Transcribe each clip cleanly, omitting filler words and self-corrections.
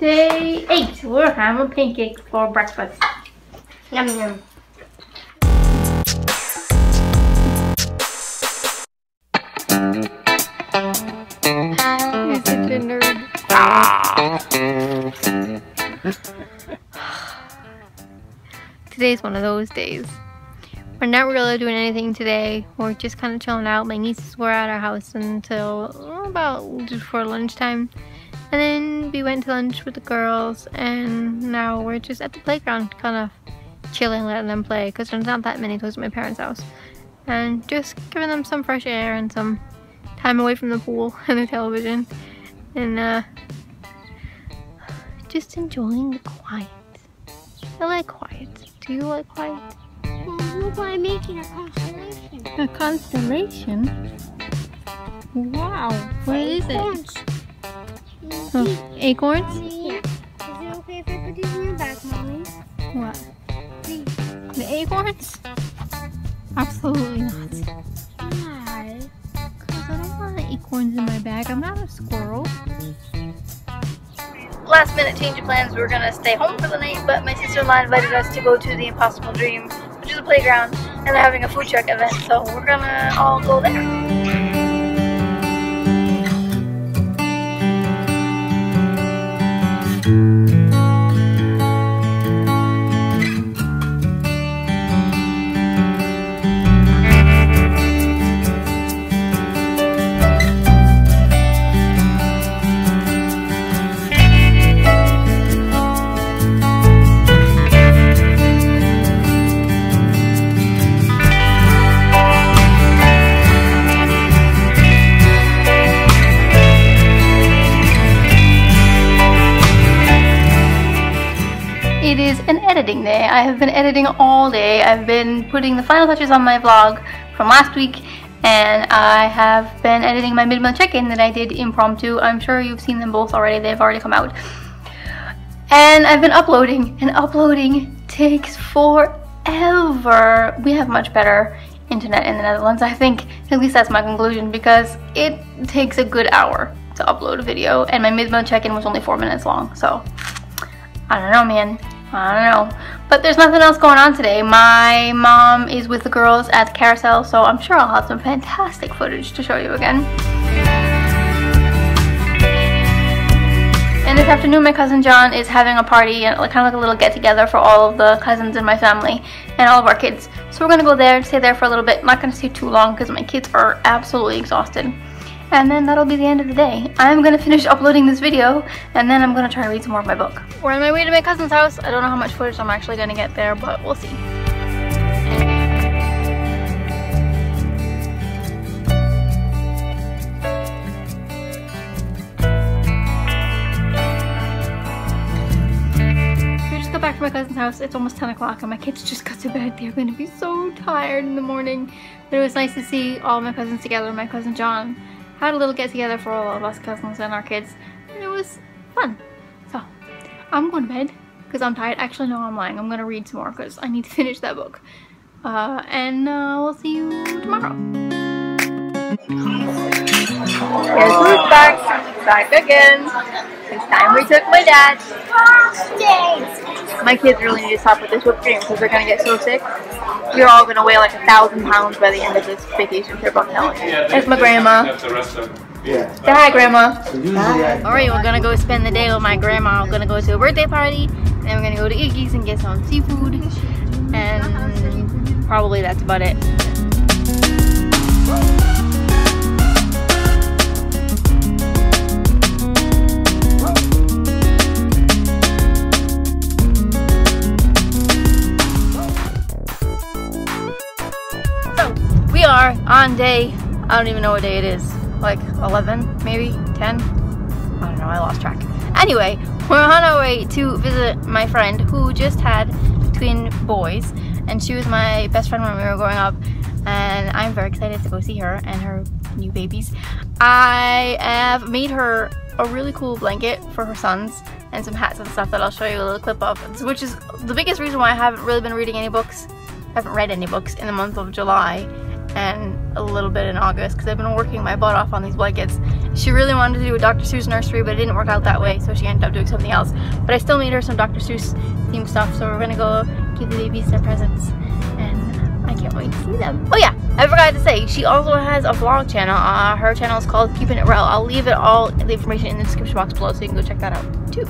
Day 8, we're having pancakes for breakfast. Yum yum. He's such a nerd. Today's one of those days. We're not really doing anything today. We're just kind of chilling out. My nieces were at our house until about just before lunchtime. And then we went to lunch with the girls, and now we're just at the playground, kind of chilling, letting them play, because there's not that many toys at my parents' house. And just giving them some fresh air and some time away from the pool and the television. And just enjoying the quiet. I like quiet. Do you like quiet? Well, by making a constellation. A constellation? Wow. What is it? Oh, acorns? Yeah. Is it okay if I put these in your bag, Mommy? What? Please. The acorns? Absolutely not. Why? Because I don't want the acorns in my bag. I'm not a squirrel. Last minute change of plans. We were going to stay home for the night, but my sister-in-law invited us to go to the Impossible Dream, which is a playground, and they're having a food truck event, so we're going to all go there. It is an editing day. I have been editing all day. I've been putting the final touches on my vlog from last week, and I have been editing my mid-meal check-in that I did impromptu. I'm sure you've seen them both already. They've already come out. And I've been uploading, and uploading takes forever. We have much better internet in the Netherlands, I think. At least that's my conclusion, because it takes a good hour to upload a video, and my mid-meal check-in was only 4 minutes long, so I don't know, man. I don't know. But there's nothing else going on today. My mom is with the girls at the carousel, so I'm sure I'll have some fantastic footage to show you again. And this afternoon my cousin John is having a party, and kind of like a little get together for all of the cousins in my family and all of our kids. So we're gonna go there and stay there for a little bit. I'm not gonna stay too long because my kids are absolutely exhausted. And then that'll be the end of the day. I'm gonna finish uploading this video, and then I'm gonna try to read some more of my book. We're on my way to my cousin's house. I don't know how much footage I'm actually gonna get there, but we'll see. We just got back from my cousin's house. It's almost 10 o'clock and my kids just got to bed. They're gonna be so tired in the morning. But it was nice to see all my cousins together, my cousin John. Had a little get together for all of us cousins and our kids, and it was fun. So I'm going to bed because I'm tired. Actually, no, I'm lying. I'm going to read some more because I need to finish that book. We'll see you tomorrow. Here's Lou's back again. This time we took my dad. My kids really need to stop with this whipped cream because they're going to get so sick. You're all going to weigh like 1,000 pounds by the end of this vacation trip, I'm telling you. There's my grandma. Say hi, Grandma. Hi. Alright, we're going to go spend the day with my grandma. We're going to go to a birthday party, and we're going to go to Iggy's and get some seafood, and probably that's about it. On day, I don't even know what day it is, like 11, maybe 10, I don't know, I lost track. Anyway, we're on our way to visit my friend who just had twin boys, and she was my best friend when we were growing up, and I'm very excited to go see her and her new babies. I have made her a really cool blanket for her sons and some hats and stuff that I'll show you a little clip of, which is the biggest reason why I haven't really been reading any books. I haven't read any books in the month of July. and a little bit in August because I've been working my butt off on these blankets. She really wanted to do a Dr. Seuss nursery, but it didn't work out that way, so she ended up doing something else. But I still made her some Dr. Seuss themed stuff, so we're gonna go give the babies their presents, and I can't wait to see them. Oh yeah, I forgot to say, she also has a vlog channel. Her channel is called Keeping It Real. I'll leave it all the information in the description box below, so you can go check that out too.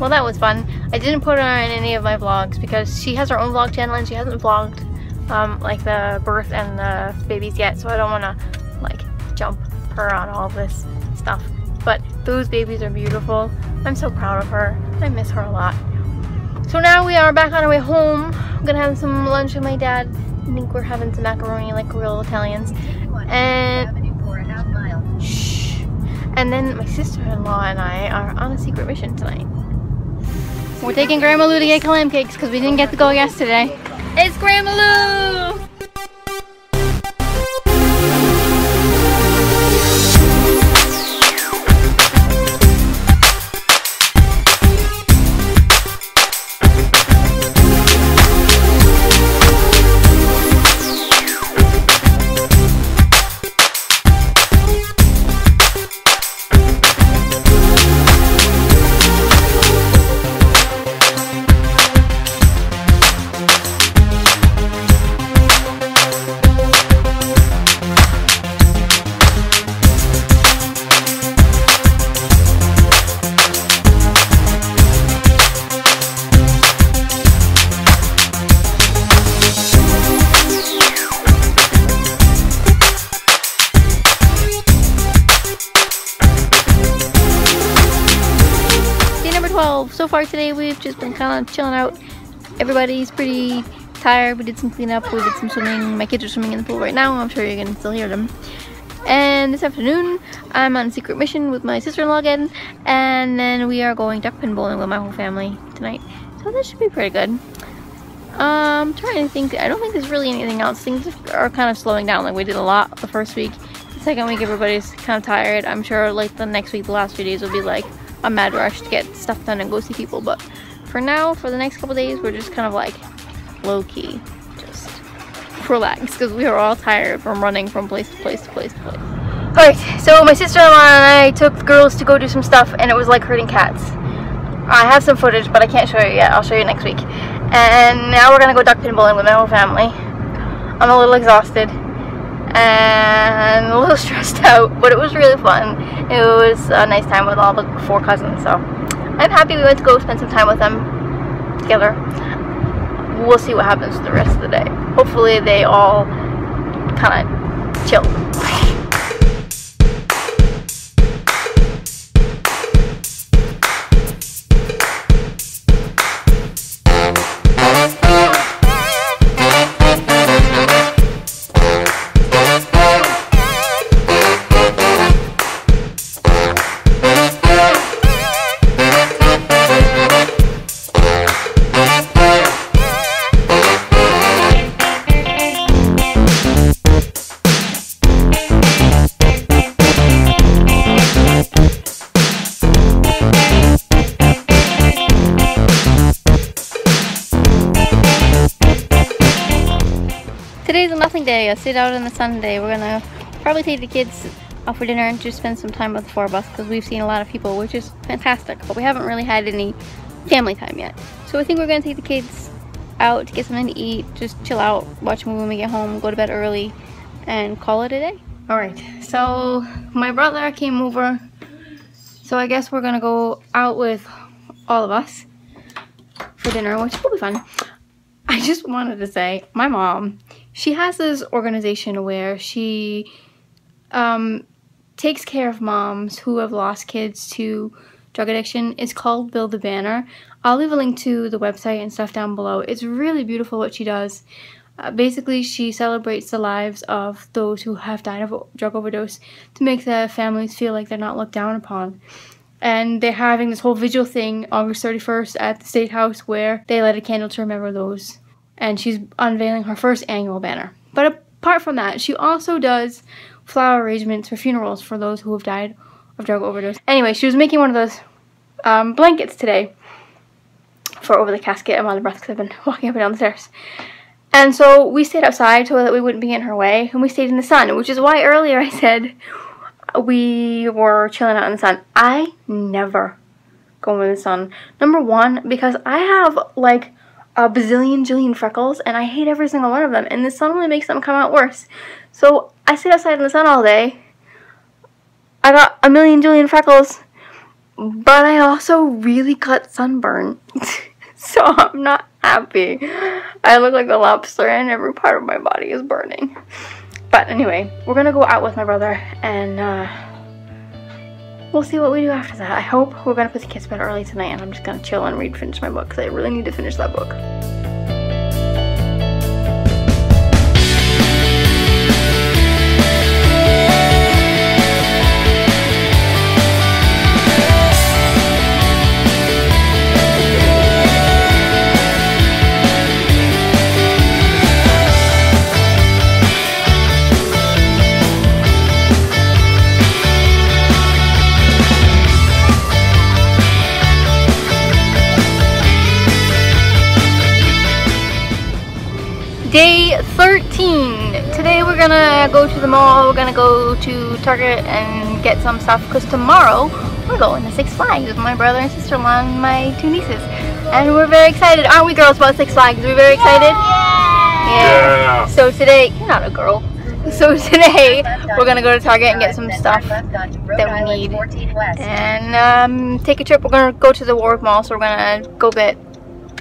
Well, that was fun. I didn't put her in any of my vlogs because she has her own vlog channel and she hasn't vlogged like the birth and the babies yet, so I don't want to like jump her on all this stuff. But those babies are beautiful. I'm so proud of her. I miss her a lot. So now we are back on our way home. I'm gonna have some lunch with my dad. I think we're having some macaroni like real Italians. And then my sister-in-law and I are on a secret mission tonight. We're taking Grandma Lou to get clam cakes because we didn't get to go yesterday. It's Grandma Lou! So far today we've just been kind of chilling out. Everybody's pretty tired. We did some cleanup, we did some swimming. My kids are swimming in the pool right now. I'm sure you can still hear them. And this afternoon I'm on a secret mission with my sister-in-law again, and then we are going duck pin bowling with my whole family tonight. So that should be pretty good. I'm trying to think. I don't think there's really anything else. Things are kind of slowing down. Like we did a lot the first week. The second week everybody's kind of tired. I'm sure like the next week, the last few days will be like a mad rush to get stuff done and go see people, but for now, for the next couple days, we're just kind of like low-key, just relax, because we are all tired from running from place to place to place to place. Alright, so my sister-in-law and I took the girls to go do some stuff, and it was like herding cats. I have some footage, but I can't show you yet. I'll show you next week. And now we're gonna go duck pin bowling with my whole family. I'm a little exhausted and a little stressed out, but it was really fun. It was a nice time with all the 4 cousins, so I'm happy we went to go spend some time with them together. We'll see what happens the rest of the day. Hopefully they all kind of chill. Today's a nothing day, a sit out in the sun day. We're gonna probably take the kids out for dinner and just spend some time with the 4 of us because we've seen a lot of people, which is fantastic, but we haven't really had any family time yet. So I think we're gonna take the kids out to get something to eat, just chill out, watch a movie when we get home, go to bed early, and call it a day. Alright, so my brother came over, so I guess we're gonna go out with all of us for dinner, which will be fun. I just wanted to say, my mom, she has this organization where she takes care of moms who have lost kids to drug addiction. It's called Build the Banner. I'll leave a link to the website and stuff down below. It's really beautiful what she does. Basically, she celebrates the lives of those who have died of drug overdose to make the families feel like they're not looked down upon. And they're having this whole vigil thing August 31st at the State House where they light a candle to remember those. And she's unveiling her first annual banner. But Apart from that, she also does flower arrangements for funerals for those who have died of drug overdose. Anyway, she was making one of those blankets today for over the casket. I'm out of breath because I've been walking up and down the stairs. And so we stayed outside so that we wouldn't be in her way, and we stayed in the sun, which is why earlier I said we were chilling out in the sun. I never go in the sun. Number one, because I have like a bazillion freckles, and I hate every single one of them, and the sun only makes them come out worse. So I sit outside in the sun all day. I got a million freckles, but I also really got sunburned. So I'm not happy. I look like a lobster and every part of my body is burning. But anyway, we're gonna go out with my brother, and we'll see what we do after that. I hope we're gonna put the kids to bed early tonight, and I'm just gonna chill and read, finish my book, because I really need to finish that book. Day 13. Today we're gonna go to the mall, we're gonna go to Target and get some stuff, because tomorrow we're going to Six Flags with my brother and sister-in-law and my two nieces. And we're very excited, aren't we girls, about Six Flags? Are we very excited? Yeah. So today, you're not a girl. So today we're gonna go to Target and get some stuff that we need. And take a trip. We're gonna go to the Warwick Mall, so we're gonna go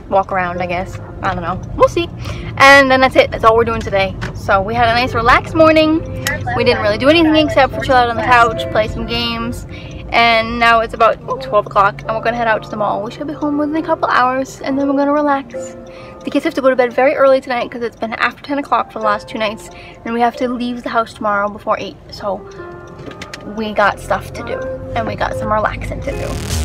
walk around, I guess. I don't know. We'll see. And then that's it. That's all we're doing today. So we had a nice relaxed morning. We didn't really do anything except for chill out on the couch, play some games. And now it's about 12 o'clock and we're going to head out to the mall. We should be home within a couple hours, and then we're going to relax. The kids have to go to bed very early tonight because it's been after 10 o'clock for the last two nights. And we have to leave the house tomorrow before 8. So we got stuff to do, and we got some relaxing to do.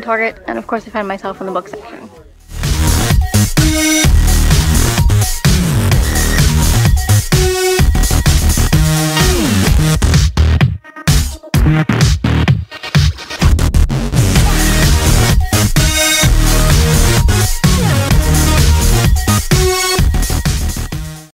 Target, and of course I found myself in the book section.